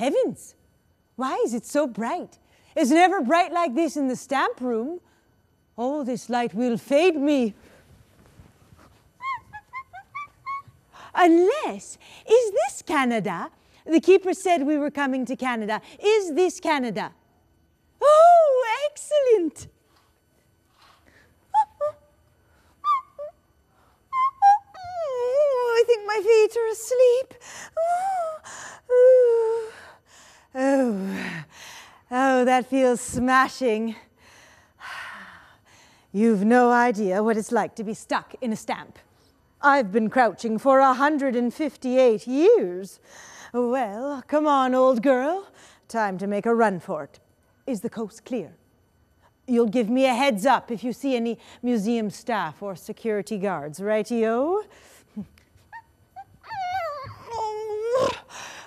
Heavens, why is it so bright? It's never bright like this in the stamp room. Oh, this light will fade me. Unless, is this Canada? The keeper said we were coming to Canada. Is this Canada? Oh, excellent. Oh, I think my feet are asleep. Oh, oh, oh, that feels smashing. You've no idea what it's like to be stuck in a stamp. I've been crouching for 158 years. Well, come on, old girl. Time to make a run for it. Is the coast clear? You'll give me a heads up if you see any museum staff or security guards, righty-o?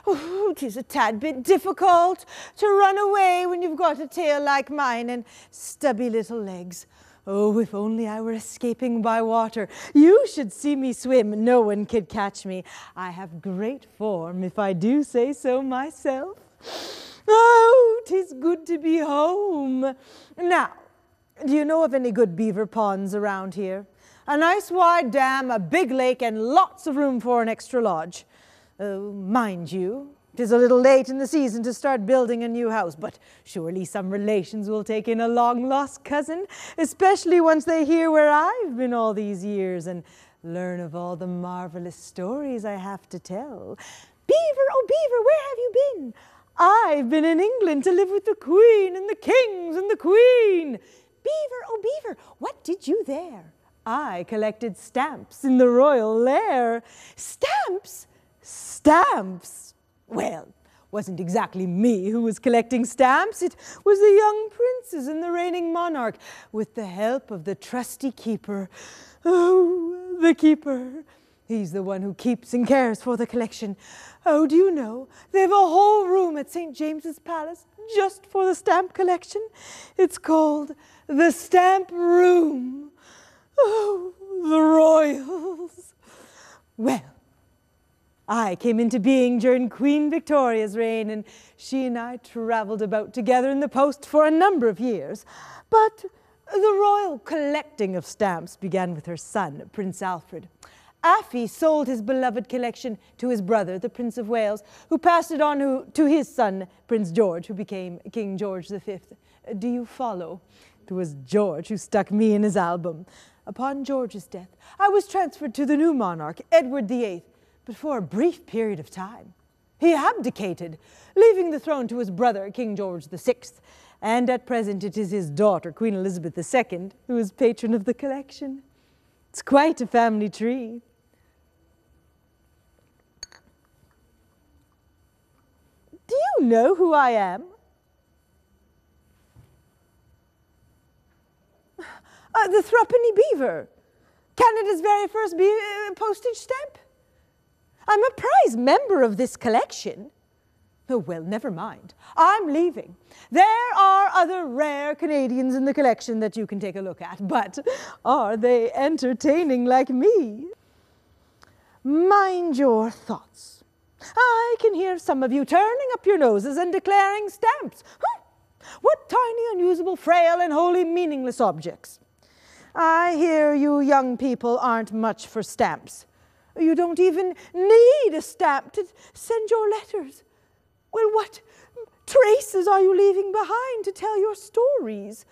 Oh, it is a tad bit difficult to run away when you've got a tail like mine and stubby little legs. Oh, if only I were escaping by water. You should see me swim. No one could catch me. I have great form, if I do say so myself. Oh, 'tis good to be home. Now, do you know of any good beaver ponds around here? A nice wide dam, a big lake, and lots of room for an extra lodge. Oh, mind you, 'tis a little late in the season to start building a new house, but surely some relations will take in a long-lost cousin, especially once they hear where I've been all these years and learn of all the marvelous stories I have to tell. Beaver, oh Beaver, where have you been? I've been in England to live with the Queen and the Kings and the Queen. Beaver, oh Beaver, what did you there? I collected stamps in the royal lair. Stamps? Stamps! Well, wasn't exactly me who was collecting stamps. It was the young princes and the reigning monarch with the help of the trusty keeper. Oh, the keeper. He's the one who keeps and cares for the collection. Oh, do you know, they have a whole room at St. James's Palace just for the stamp collection. It's called the Stamp Room. Oh, the royals. Well, I came into being during Queen Victoria's reign, and she and I traveled about together in the post for a number of years. But the royal collecting of stamps began with her son, Prince Alfred. Affy sold his beloved collection to his brother, the Prince of Wales, who passed it on to his son, Prince George, who became King George V. Do you follow? It was George who stuck me in his album. Upon George's death, I was transferred to the new monarch, Edward VIII, but for a brief period of time. He abdicated, leaving the throne to his brother, King George VI, and at present it is his daughter, Queen Elizabeth II, who is patron of the collection. It's quite a family tree. Do you know who I am? The Three-Penny Beaver, Canada's very first postage stamp. I'm a prize member of this collection. Oh, well, never mind. I'm leaving. There are other rare Canadians in the collection that you can take a look at, but are they entertaining like me? Mind your thoughts. I can hear some of you turning up your noses and declaring stamps. Huh? What tiny, unusable, frail, and wholly meaningless objects. I hear you young people aren't much for stamps. You don't even need a stamp to send your letters. Well, what traces are you leaving behind to tell your stories?